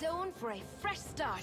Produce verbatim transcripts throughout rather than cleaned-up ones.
zone for a fresh start.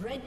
Red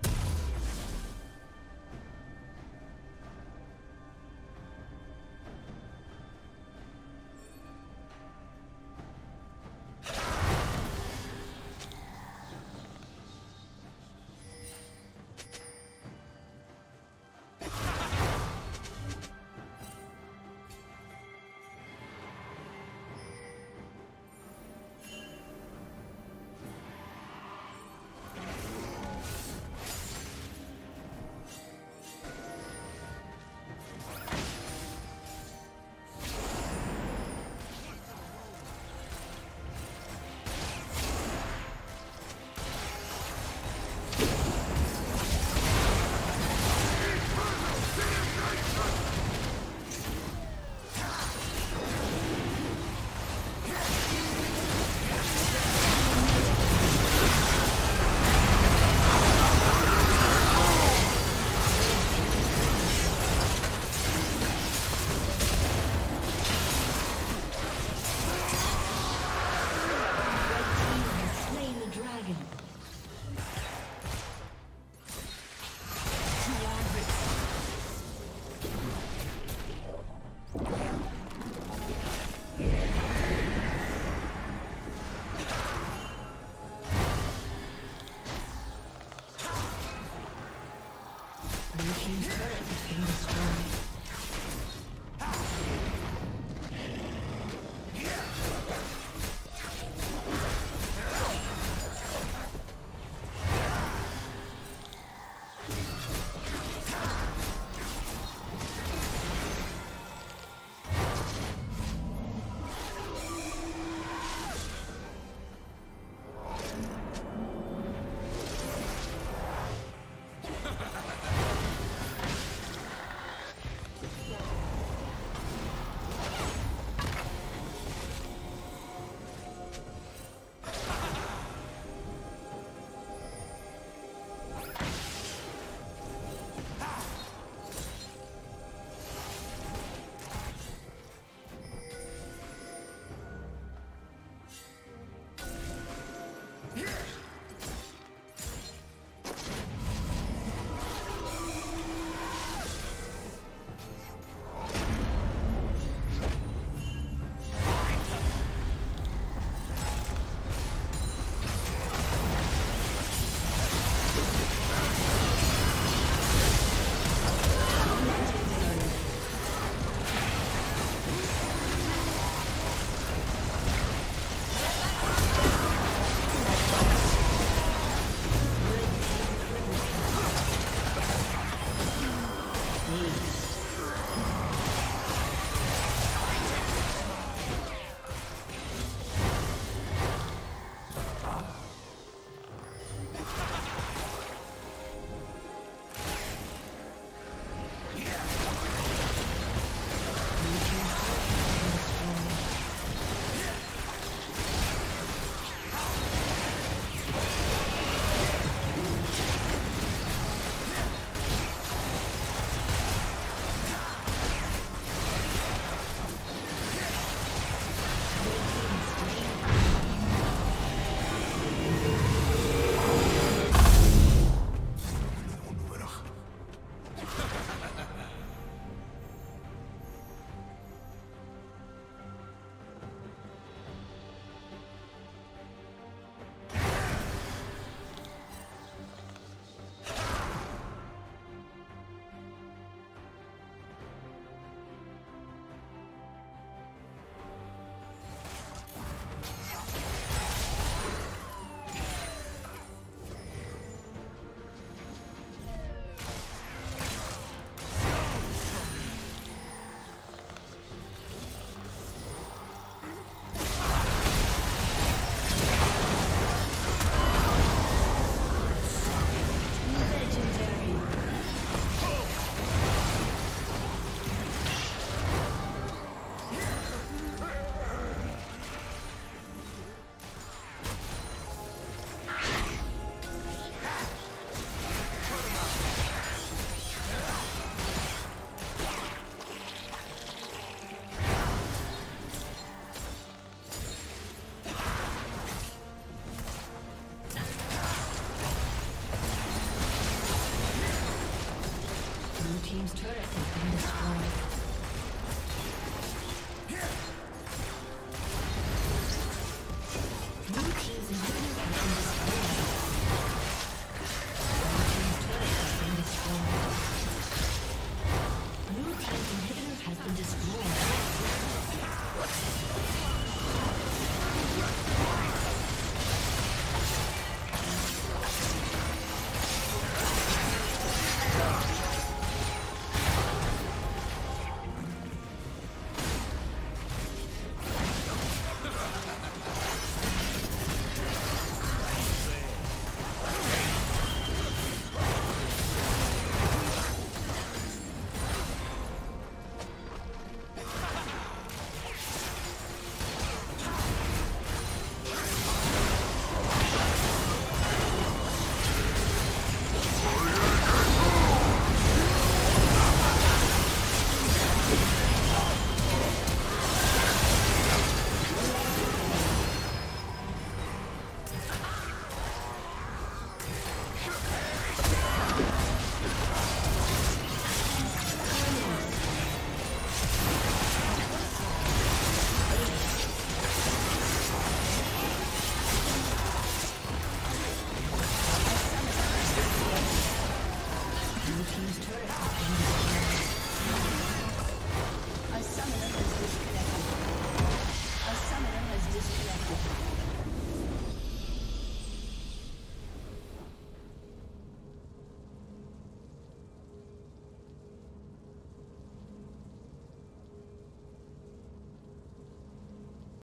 Team's turret has been destroyed.